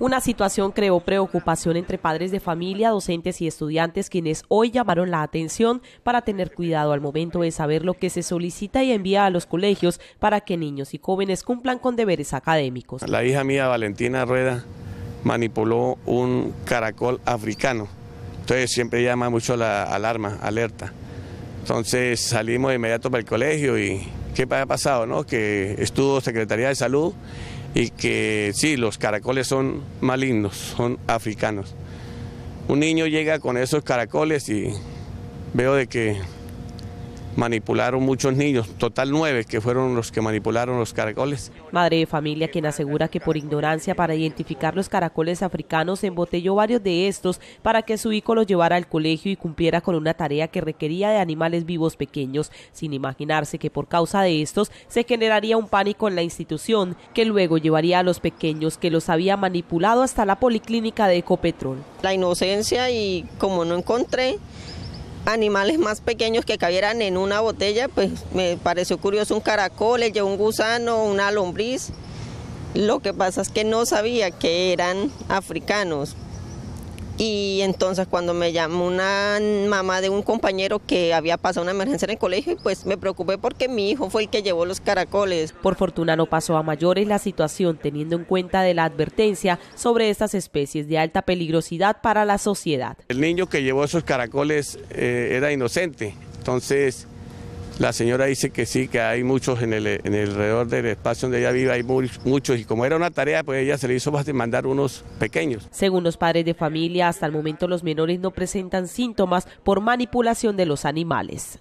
Una situación creó preocupación entre padres de familia, docentes y estudiantes, quienes hoy llamaron la atención para tener cuidado al momento de saber lo que se solicita y envía a los colegios para que niños y jóvenes cumplan con deberes académicos. La hija mía, Valentina Rueda, manipuló un caracol africano, entonces siempre llama mucho la alarma, alerta. Entonces salimos de inmediato para el colegio y ¿qué ha pasado? ¿No? Que estuvo Secretaría de Salud y que sí, los caracoles son malignos, son africanos. Un niño llega con esos caracoles y veo de que manipularon muchos niños, total 9 que fueron los que manipularon los caracoles. Madre de familia quien asegura que por ignorancia para identificar los caracoles africanos embotelló varios de estos para que su hijo los llevara al colegio y cumpliera con una tarea que requería de animales vivos pequeños, sin imaginarse que por causa de estos se generaría un pánico en la institución que luego llevaría a los pequeños que los había manipulado hasta la policlínica de Ecopetrol. La inocencia y como no encontré animales más pequeños que cabieran en una botella, pues me pareció curioso un caracol, le llevó un gusano, una lombriz. Lo que pasa es que no sabía que eran africanos. Y entonces cuando me llamó una mamá de un compañero que había pasado una emergencia en el colegio, pues me preocupé porque mi hijo fue el que llevó los caracoles. Por fortuna no pasó a mayores la situación, teniendo en cuenta de la advertencia sobre estas especies de alta peligrosidad para la sociedad. El niño que llevó esos caracoles era inocente, entonces la señora dice que sí, que hay muchos en el alrededor del espacio donde ella vive, hay muchos, y como era una tarea, pues ella se le hizo fácil mandar unos pequeños. Según los padres de familia, hasta el momento los menores no presentan síntomas por manipulación de los animales.